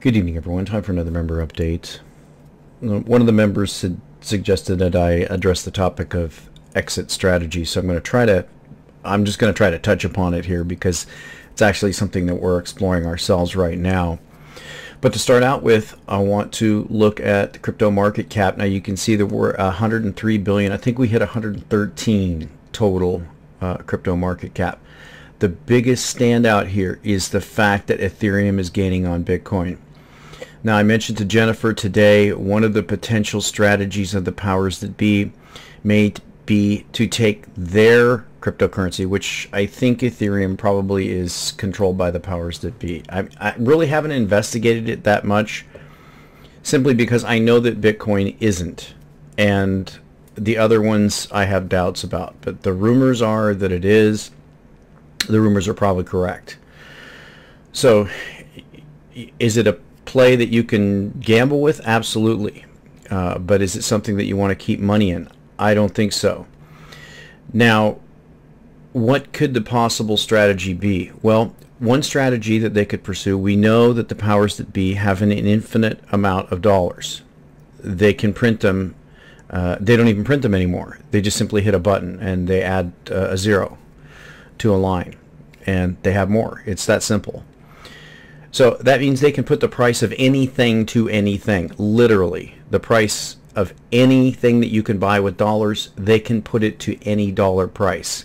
Good evening, everyone. Time for another member update. One of the members suggested that I address the topic of exit strategy, so I'm just going to try to touch upon it here because it's actually something that we're exploring ourselves right now. But to start out with, I want to look at the crypto market cap. Now you can see that we're 103 billion. I think we hit 113 total crypto market cap. The biggest standout here is the fact that Ethereum is gaining on Bitcoin. Now, I mentioned to Jennifer today, one of the potential strategies of the powers that be may be to take their cryptocurrency, which I think Ethereum probably is controlled by the powers that be. I really haven't investigated it that much, simply because I know that Bitcoin isn't, and the other ones I have doubts about. But the rumors are that it is. The rumors are probably correct. So, is it a play that you can gamble with? Absolutely. But is it something that you want to keep money in? I don't think so. Now, what could the possible strategy be? Well, one strategy that they could pursue, we know that the powers that be have an infinite amount of dollars. They can print them. They don't even print them anymore. They just simply hit a button and they add a zero to a line, and they have more. It's that simple. So that means they can put the price of anything to anything. Literally, the price of anything that you can buy with dollars, they can put it to any dollar price.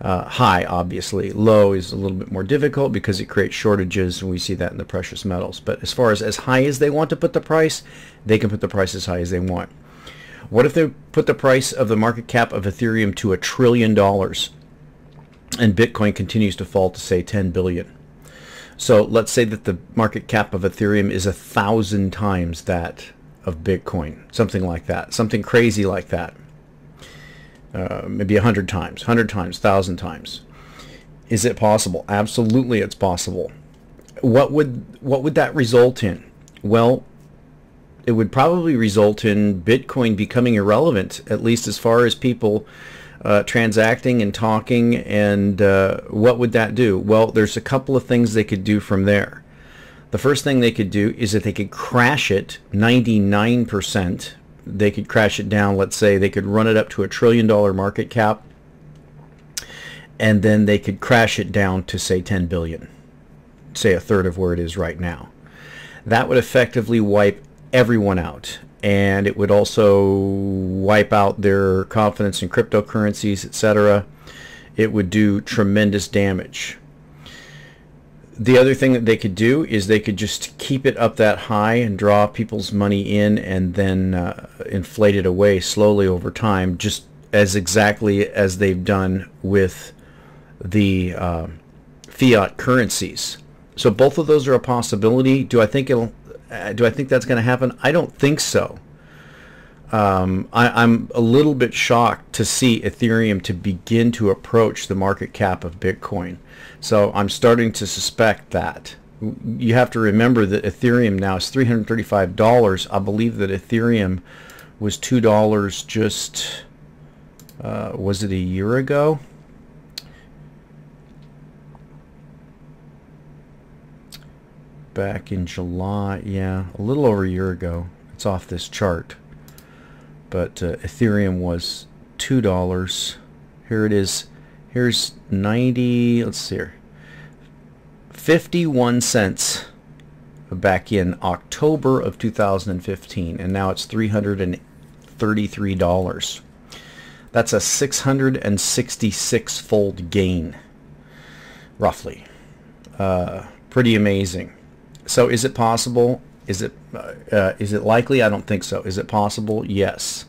High, obviously. Low is a little bit more difficult because it creates shortages, and we see that in the precious metals. But as far as high as they want to put the price, they can put the price as high as they want. What if they put the price of the market cap of Ethereum to $1 trillion and Bitcoin continues to fall to, say, 10 billion? So let's say that the market cap of Ethereum is 1,000 times that of Bitcoin, something like that, something crazy like that. Maybe 100 times, 100 times, 1,000 times. Is it possible? Absolutely, it's possible. What would that result in? Well, it would probably result in Bitcoin becoming irrelevant, at least as far as people transacting and talking. And what would that do? Well, there's a couple of things they could do from there. The first thing they could do is that they could crash it 99%. They could crash it down. Let's say they could run it up to $1 trillion market cap, and then they could crash it down to, say, 10 billion, say a third of where it is right now. That would effectively wipe everyone out. And it would also wipe out their confidence in cryptocurrencies, etc. It would do tremendous damage. The other thing that they could do is they could just keep it up that high and draw people's money in, and then inflate it away slowly over time, just as exactly as they've done with the fiat currencies. So both of those are a possibility. Do I think that's going to happen? I don't think so. I'm a little bit shocked to see Ethereum to begin to approach the market cap of Bitcoin. So I'm starting to suspect that. You have to remember that Ethereum now is $335. I believe that Ethereum was $2 just, was it a year ago? Back in July, yeah, a little over a year ago. It's off this chart, but Ethereum was $2. Here it is. Here's 90. Let's see here. 51 cents back in October of 2015, and now it's $333. That's a 666-fold gain, roughly. Pretty amazing. So is it possible? Is it likely? I don't think so. Is it possible? Yes.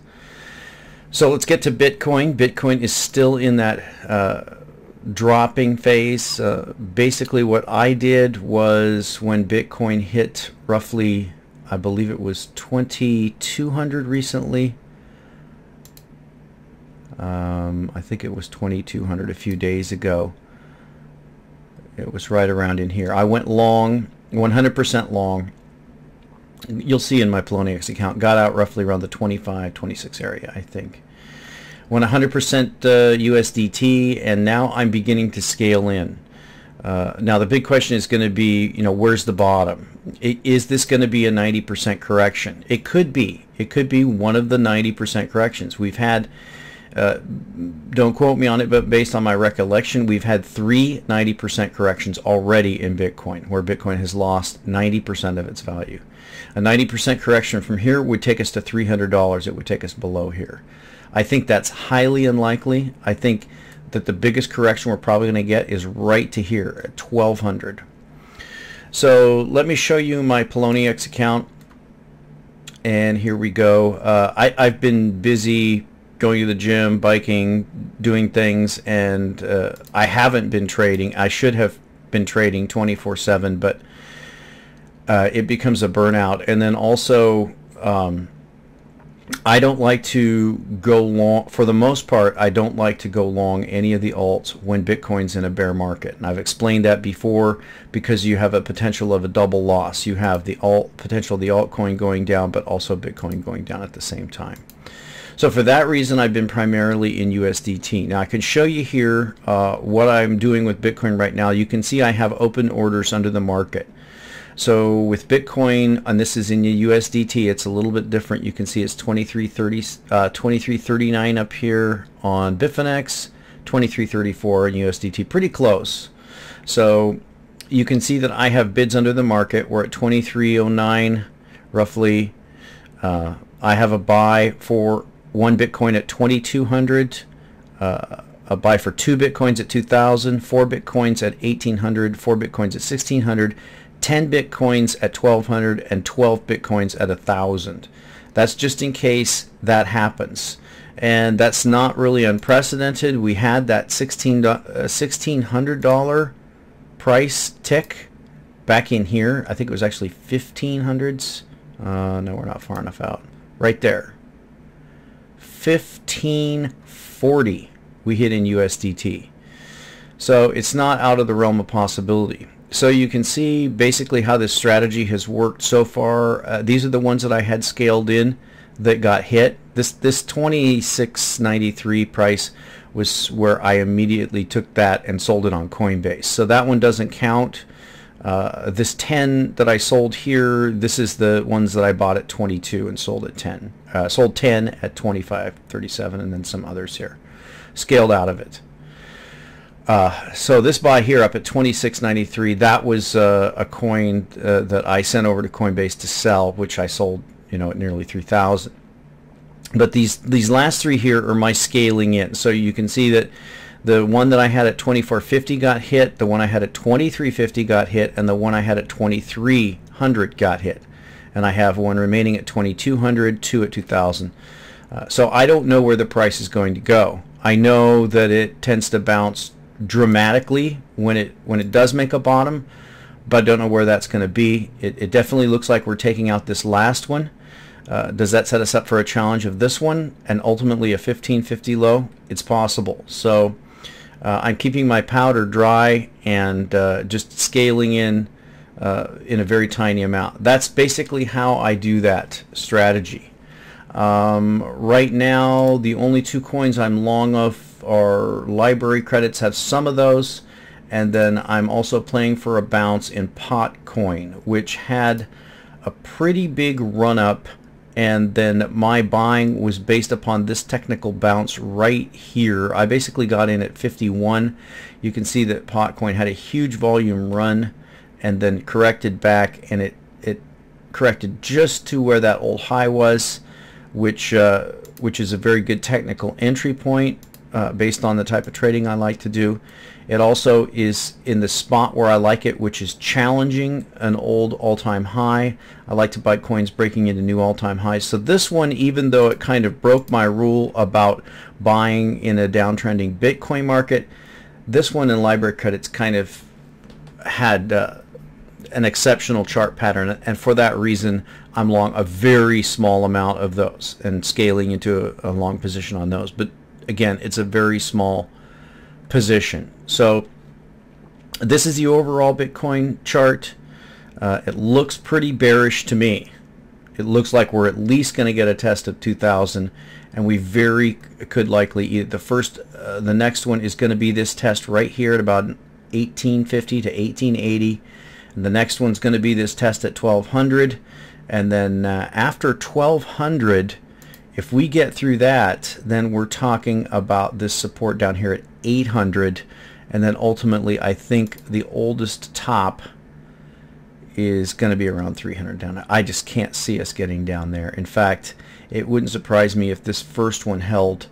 So let's get to Bitcoin. Bitcoin is still in that dropping phase. Basically, what I did was when Bitcoin hit roughly, I believe it was 2,200 recently. I think it was 2,200 a few days ago. It was right around in here. I went long. 100% long. You'll see in my Poloniex account, got out roughly around the 25, 26 area, I think. Went 100% USDT, and now I'm beginning to scale in. Now the big question is going to be, where's the bottom? Is this going to be a 90% correction? It could be. It could be one of the 90% corrections. We've had, don't quote me on it, but based on my recollection, we've had three 90% corrections already in Bitcoin, where Bitcoin has lost 90% of its value. A 90% correction from here would take us to $300. It would take us below here. I think that's highly unlikely. I think that the biggest correction we're probably going to get is right to here at 1200. So let me show you my Poloniex account, and here we go. I've been busy going to the gym, biking, doing things, and I haven't been trading. I should have been trading 24/7, but it becomes a burnout. And then also I don't like to go long. For the most part, I don't like to go long any of the alts when Bitcoin's in a bear market. And I've explained that before, because you have a potential of a double loss. You have the alt potential of the altcoin going down, but also Bitcoin going down at the same time. So for that reason, I've been primarily in USDT. Now I can show you here what I'm doing with Bitcoin right now. You can see I have open orders under the market. So with Bitcoin, and this is in the USDT, it's a little bit different. You can see it's 23.39 up here on Bitfinex, 23.34 in USDT, pretty close. So you can see that I have bids under the market. We're at 23.09 roughly. I have a buy for one Bitcoin at 2,200, a buy for two Bitcoins at 2,000, four Bitcoins at 1,800, four Bitcoins at 1,600, 10 Bitcoins at 1,200, and 12 Bitcoins at 1,000. That's just in case that happens. And that's not really unprecedented. We had that $1,600 price tick back in here. I think it was actually 1,500s. No, we're not far enough out. Right there. 1,540 we hit in USDT. So it's not out of the realm of possibility. So you can see basically how this strategy has worked so far. These are the ones that I had scaled in that got hit. This 26.93 price was where I immediately took that and sold it on Coinbase. So that one doesn't count. This 10 that I sold here, this is the ones that I bought at 22 and sold at 10. Sold 10 at 25.37, and then some others here. Scaled out of it. So this buy here up at 26.93, that was a coin that I sent over to Coinbase to sell, which I sold, at nearly 3,000. But these last three here are my scaling in. So you can see that the one that I had at 24.50 got hit, the one I had at 23.50 got hit, and the one I had at 2,300 got hit. And I have one remaining at 2,200, two at 2,000. So I don't know where the price is going to go. I know that it tends to bounce dramatically when it does make a bottom, but I don't know where that's going to be. It definitely looks like we're taking out this last one. Does that set us up for a challenge of this one and ultimately a 1550 low? It's possible. So I'm keeping my powder dry and just scaling in a very tiny amount. That's basically how I do that strategy. Right now, the only two coins I'm long of our library credits have some of those, and then I'm also playing for a bounce in Potcoin, which had a pretty big run-up, and then my buying was based upon this technical bounce right here. I basically got in at 51. You can see that Potcoin had a huge volume run and then corrected back, and it corrected just to where that old high was, which is a very good technical entry point. Based on the type of trading I like to do. It also is in the spot where I like it, which is challenging an old all-time high. I like to buy coins breaking into new all-time highs. So this one, even though it kind of broke my rule about buying in a downtrending Bitcoin market, this one in library credits kind of had an exceptional chart pattern, and for that reason I'm long a very small amount of those and scaling into a long position on those. But again, it's a very small position. So this is the overall Bitcoin chart. It looks pretty bearish to me. It looks like we're at least going to get a test of 2,000, and we very could likely either the next one is going to be this test right here at about 1850 to 1880. And the next one's going to be this test at 1200. And then after 1200, if we get through that, then we're talking about this support down here at 800. And then ultimately, I think the oldest top is going to be around 300 down. I just can't see us getting down there. In fact, it wouldn't surprise me if this first one held.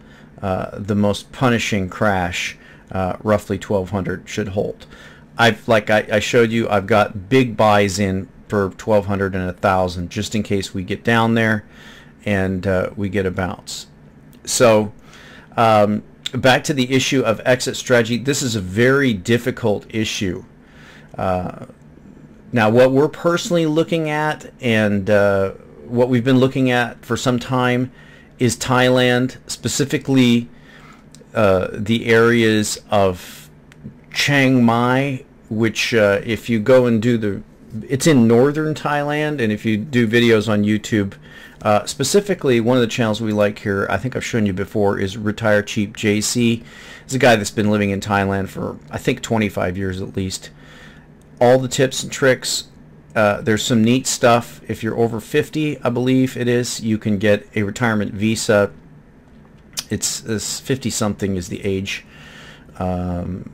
The most punishing crash, roughly 1200, should hold. Like I showed you, I've got big buys in for 1200 and 1000 just in case we get down there and we get a bounce. So back to the issue of exit strategy. This is a very difficult issue. Now, what we're personally looking at and what we've been looking at for some time is Thailand, specifically the areas of Chiang Mai, which if you go and do the, it's in northern Thailand, and if you do videos on YouTube, specifically one of the channels we like here, I think I've shown you before, is Retire Cheap JC. It's a guy that's been living in Thailand for, I think, 25 years at least. All the tips and tricks. There's some neat stuff. If you're over 50, I believe it is, you can get a retirement visa. It's 50 something is the age, and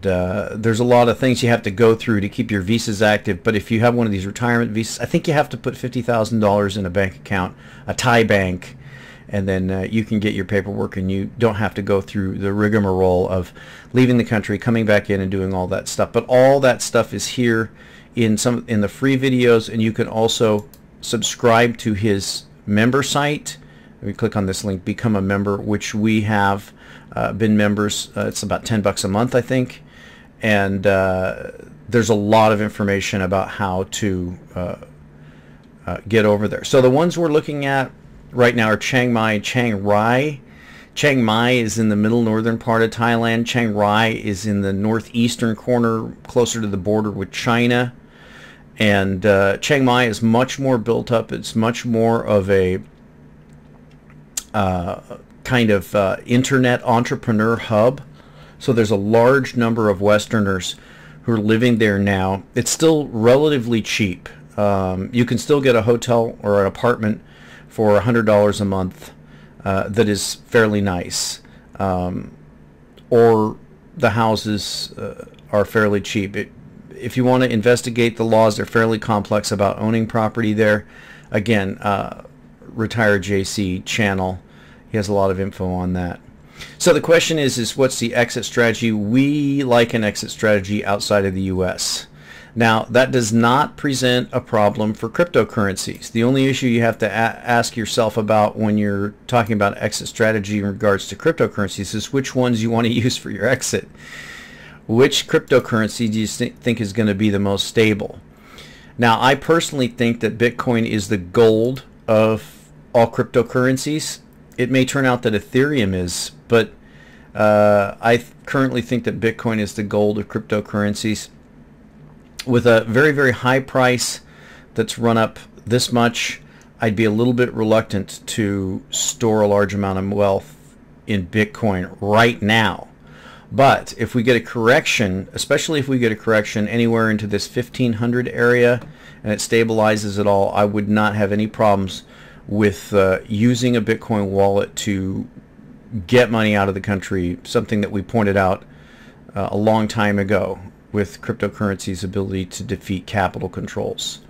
there's a lot of things you have to go through to keep your visas active. But if you have one of these retirement visas, I think you have to put $50,000 in a bank account, a Thai bank, and then you can get your paperwork, and you don't have to go through the rigmarole of leaving the country, coming back in, and doing all that stuff. But all that stuff is here in the free videos, and you can also subscribe to his member site. We click on this link, become a member, which we have been members. It's about $10 a month, I think, and there's a lot of information about how to get over there. So the ones we're looking at right now are Chiang Mai and Chiang Rai. Chiang Mai is in the middle northern part of Thailand. Chiang Rai is in the northeastern corner, closer to the border with China. And Chiang Mai is much more built up. It's much more of a kind of internet entrepreneur hub. So there's a large number of Westerners who are living there now. It's still relatively cheap. You can still get a hotel or an apartment for $100 a month. That is fairly nice, or the houses are fairly cheap. If you want to investigate the laws, they're fairly complex about owning property there. Again, Retire JC channel, he has a lot of info on that. So the question is what's the exit strategy? We like an exit strategy outside of the US. Now, that does not present a problem for cryptocurrencies. The only issue you have to ask yourself about when you're talking about exit strategy in regards to cryptocurrencies is which ones you want to use for your exit. Which cryptocurrency do you think is going to be the most stable? Now, I personally think that Bitcoin is the gold of all cryptocurrencies. It may turn out that Ethereum is, but I currently think that Bitcoin is the gold of cryptocurrencies. With a very, very high price that's run up this much, I'd be a little bit reluctant to store a large amount of wealth in Bitcoin right now. But if we get a correction, especially if we get a correction anywhere into this 1500 area and it stabilizes at all, I would not have any problems with using a Bitcoin wallet to get money out of the country, something that we pointed out a long time ago with cryptocurrency's ability to defeat capital controls.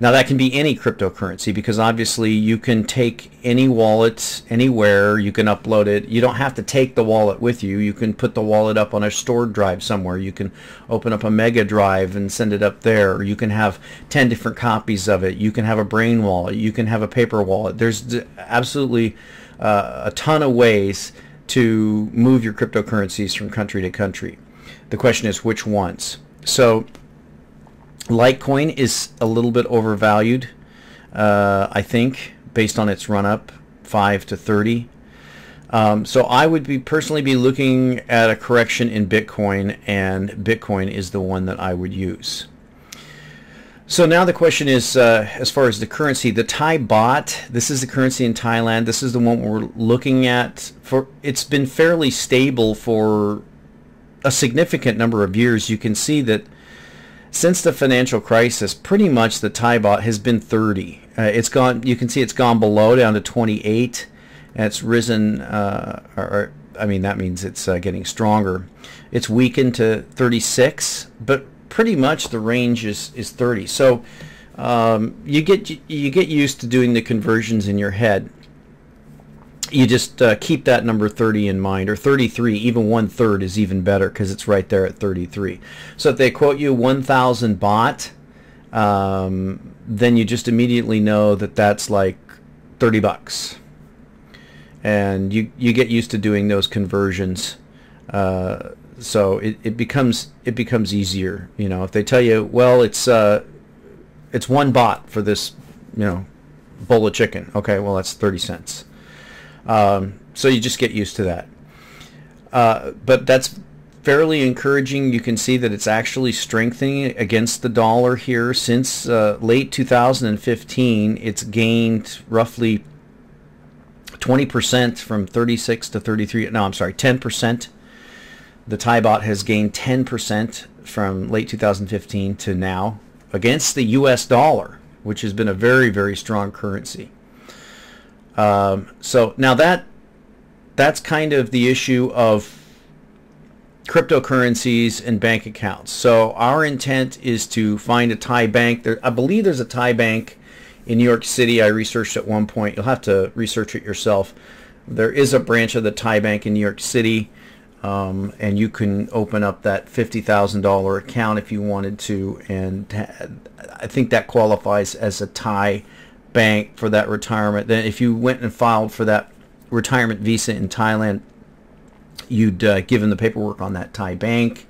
Now, that can be any cryptocurrency, because obviously you can take any wallet anywhere, you can upload it. You don't have to take the wallet with you. You can put the wallet up on a stored drive somewhere. You can open up a mega drive and send it up there. You can have 10 different copies of it. You can have a brain wallet. You can have a paper wallet. There's absolutely a ton of ways to move your cryptocurrencies from country to country. The question is which ones. So Litecoin is a little bit overvalued, I think, based on its run-up, 5 to 30. So I would personally be looking at a correction in Bitcoin, and Bitcoin is the one that I would use. So now the question is, as far as the currency, the Thai baht, this is the currency in Thailand. This is the one we're looking at. It's been fairly stable for a significant number of years, you can see that since the financial crisis, pretty much the Thai baht has been 30. It's gone. You can see it's gone below, down to 28, and it's risen. I mean, that means it's getting stronger. It's weakened to 36, but pretty much the range is 30. So you get used to doing the conversions in your head. You just keep that number 30 in mind, or 33. Even 1/3 is even better because it's right there at 33. So if they quote you 1,000 baht, then you just immediately know that that's like 30 bucks, and you get used to doing those conversions. So it becomes easier. You know, if they tell you, well, it's 1 baht for this, you know, bowl of chicken. Okay, well, that's 30 cents. So you just get used to that. But that's fairly encouraging. You can see that it's actually strengthening against the dollar here. Since late 2015, it's gained roughly 20% from 36 to 33. No, I'm sorry, 10%. The Thai baht has gained 10% from late 2015 to now against the U.S. dollar, which has been a very, very strong currency. So now that's kind of the issue of cryptocurrencies and bank accounts. So our intent is to find a Thai bank. I believe there's a Thai bank in New York City. I researched at one point. You'll have to research it yourself. There is a branch of the Thai bank in New York City, and you can open up that $50,000 account if you wanted to, and I think that qualifies as a Thai bank for that retirement. Then if you went and filed for that retirement visa in Thailand, you'd give them the paperwork on that Thai bank,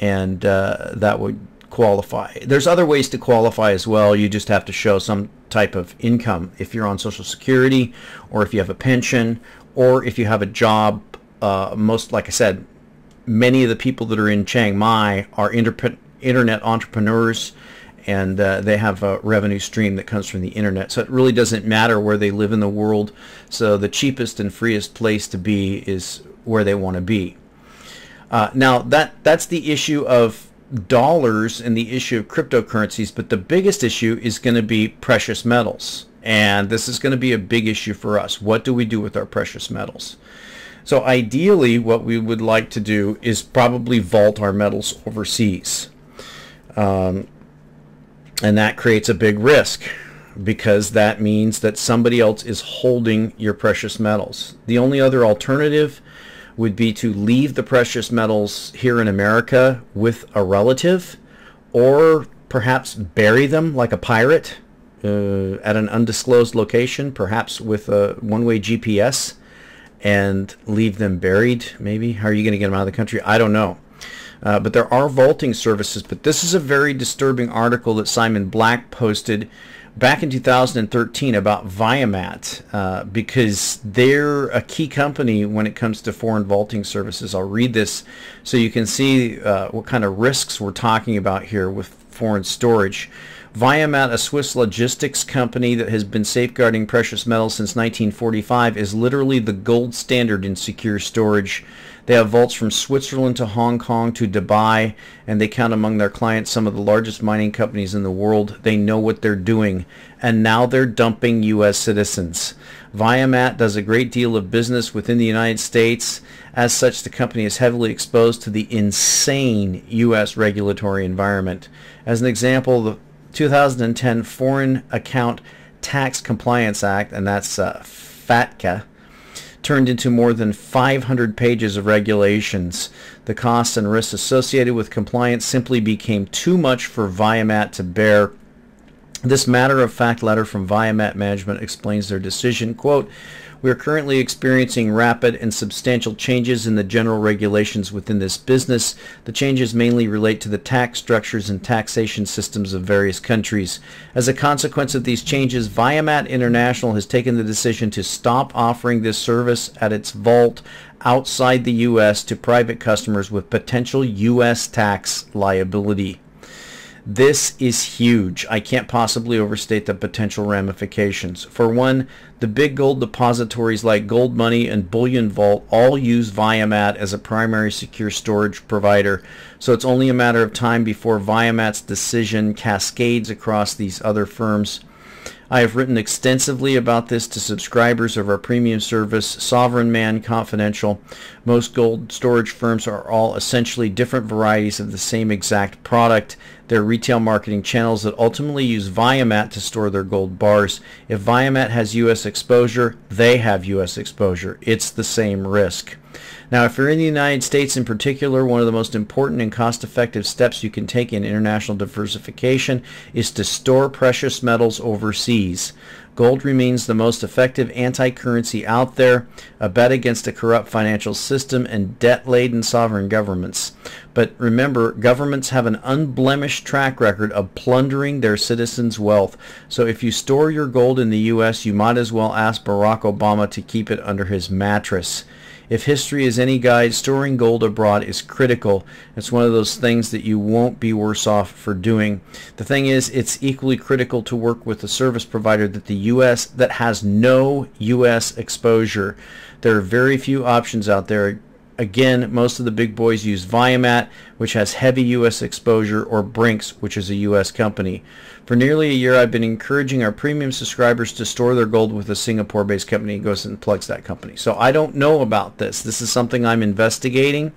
and that would qualify. There's other ways to qualify as well. You just have to show some type of income. If you're on Social Security, or if you have a pension, or if you have a job, most, like I said, many of the people that are in Chiang Mai are internet entrepreneurs, and they have a revenue stream that comes from the internet. So it really doesn't matter where they live in the world. So the cheapest and freest place to be is where they want to be. Now that's the issue of dollars and the issue of cryptocurrencies, but the biggest issue is going to be precious metals. And this is going to be a big issue for us. What do we do with our precious metals? So ideally what we would like to do is probably vault our metals overseas. And that creates a big risk, because that means that somebody else is holding your precious metals. The only other alternative would be to leave the precious metals here in America with a relative, or perhaps bury them like a pirate at an undisclosed location, perhaps with a one-way GPS, and leave them buried, maybe. How are you going to get them out of the country? I don't know. But there are vaulting services. But this is a very disturbing article that Simon Black posted back in 2013 about Viamat, because they're a key company when it comes to foreign vaulting services. I'll read this so you can see what kind of risks we're talking about here with foreign storage. Viamat, a Swiss logistics company that has been safeguarding precious metals since 1945, is literally the gold standard in secure storage. They have vaults from Switzerland to Hong Kong to Dubai, and they count among their clients some of the largest mining companies in the world. They know what they're doing, and now they're dumping U.S. citizens. Viamat does a great deal of business within the United States. As such, the company is heavily exposed to the insane U.S. regulatory environment. As an example, the 2010 Foreign Account Tax Compliance Act, and that's FATCA, turned into more than 500 pages of regulations. The costs and risks associated with compliance simply became too much for Viamat to bear. This matter-of-fact letter from Viamat management explains their decision. Quote, "We are currently experiencing rapid and substantial changes in the general regulations within this business. The changes mainly relate to the tax structures and taxation systems of various countries. As a consequence of these changes, Viamat International has taken the decision to stop offering this service at its vault outside the U.S. to private customers with potential U.S. tax liability. This is huge. I can't possibly overstate the potential ramifications. For one, the big gold depositories like Gold Money and Bullion Vault all use Viamat as a primary secure storage provider, so it's only a matter of time before Viamat's decision cascades across these other firms. I have written extensively about this to subscribers of our premium service, Sovereign Man Confidential. Most gold storage firms are all essentially different varieties of the same exact product. They're retail marketing channels that ultimately use Viamat to store their gold bars. If Viamat has U.S. exposure, they have U.S. exposure. It's the same risk. Now, if you're in the United States in particular, one of the most important and cost-effective steps you can take in international diversification is to store precious metals overseas. Gold remains the most effective anti-currency out there, a bet against a corrupt financial system and debt-laden sovereign governments. But remember, governments have an unblemished track record of plundering their citizens' wealth. So if you store your gold in the U.S., you might as well ask Barack Obama to keep it under his mattress. If history is any guide, storing gold abroad is critical. It's one of those things that you won't be worse off for doing. The thing is, it's equally critical to work with a service provider that the U.S. that has no U.S. exposure. There are very few options out there. Again, most of the big boys use Viamat, which has heavy U.S. exposure, or Brinks, which is a U.S. company. For nearly a year, I've been encouraging our premium subscribers to store their gold with a Singapore-based company. He goes and plugs that company. So I don't know about this. This is something I'm investigating.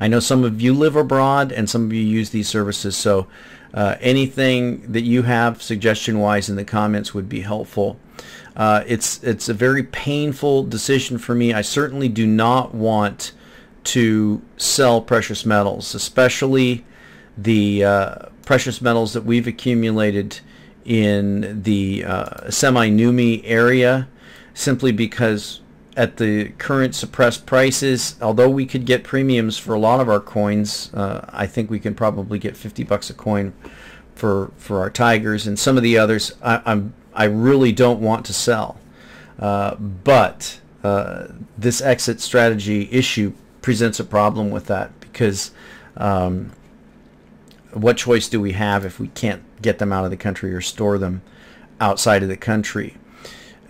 I know some of you live abroad and some of you use these services. So anything that you have suggestion-wise in the comments would be helpful. It's a very painful decision for me. I certainly do not want to sell precious metals, especially the precious metals that we've accumulated in the semi-Numi area, simply because at the current suppressed prices, although we could get premiums for a lot of our coins, I think we can probably get $50 a coin for our Tigers and some of the others. I really don't want to sell, but this exit strategy issue presents a problem with that, because what choice do we have if we can't get them out of the country or store them outside of the country?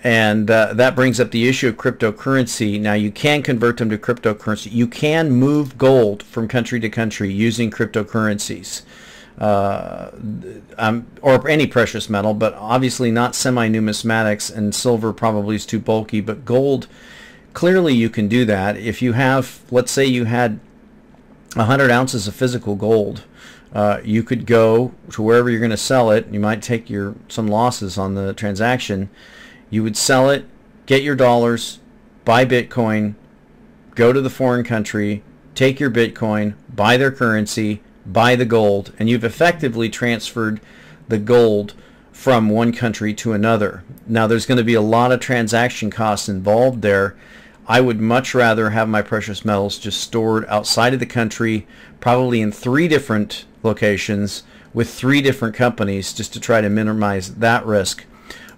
And that brings up the issue of cryptocurrency. Now, you can convert them to cryptocurrency. You can move gold from country to country using cryptocurrencies. Or any precious metal, but obviously not semi-numismatics, and silver probably is too bulky, but gold, clearly you can do that. If you have, let's say you had 100 ounces of physical gold, you could go to wherever you're going to sell it. You might take some losses on the transaction. You would sell it, get your dollars, buy Bitcoin, go to the foreign country, take your Bitcoin, buy their currency, buy the gold, and you've effectively transferred the gold from one country to another. Now, there's going to be a lot of transaction costs involved there. I would much rather have my precious metals just stored outside of the country, probably in 3 different locations with 3 different companies, just to try to minimize that risk.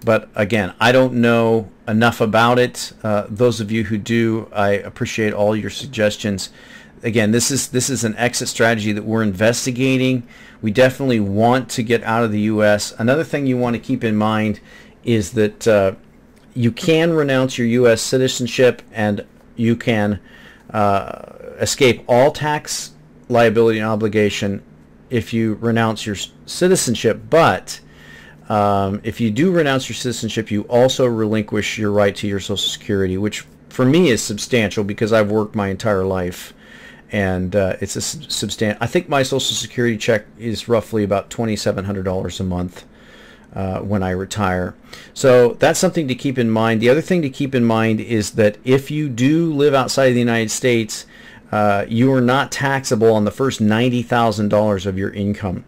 But again, I don't know enough about it. Those of you who do, I appreciate all your suggestions. Again, this is an exit strategy that we're investigating. We definitely want to get out of the U.S. Another thing you want to keep in mind is that you can renounce your U.S. citizenship, and you can escape all tax liability and obligation if you renounce your citizenship. But if you do renounce your citizenship, you also relinquish your right to your Social Security, which for me is substantial, because I've worked my entire life. And it's a substantial. I think my Social Security check is roughly about $2,700 a month when I retire. So that's something to keep in mind. The other thing to keep in mind is that if you do live outside of the United States, you are not taxable on the first $90,000 of your income.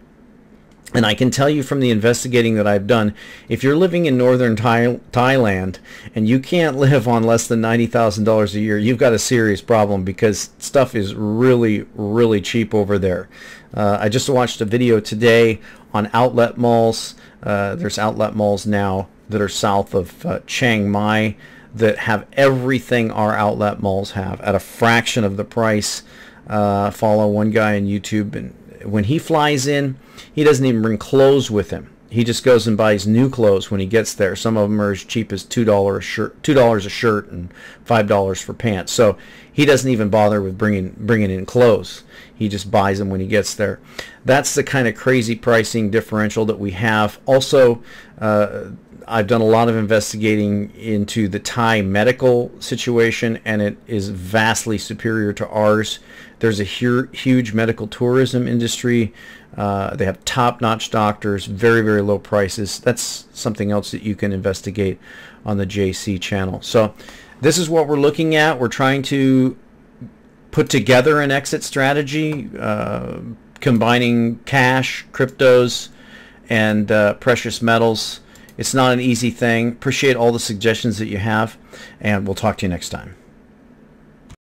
And I can tell you from the investigating that I've done, if you're living in northern Thailand and you can't live on less than $90,000 a year, you've got a serious problem, because stuff is really, really cheap over there. I just watched a video today on outlet malls. There's outlet malls now that are south of Chiang Mai that have everything our outlet malls have at a fraction of the price. Follow one guy on YouTube, and when he flies in, he doesn't even bring clothes with him. He just goes and buys new clothes when he gets there. Some of them are as cheap as $2 a shirt and $5 for pants. So he doesn't even bother with bringing in clothes. He just buys them when he gets there. That's the kind of crazy pricing differential that we have. Also, I've done a lot of investigating into the Thai medical situation, and it is vastly superior to ours. There's a huge medical tourism industry. They have top-notch doctors, very, very low prices. That's something else that you can investigate on the JC channel. So this is what we're looking at. We're trying to put together an exit strategy, combining cash, cryptos, and precious metals. It's not an easy thing. Appreciate all the suggestions that you have, and we'll talk to you next time.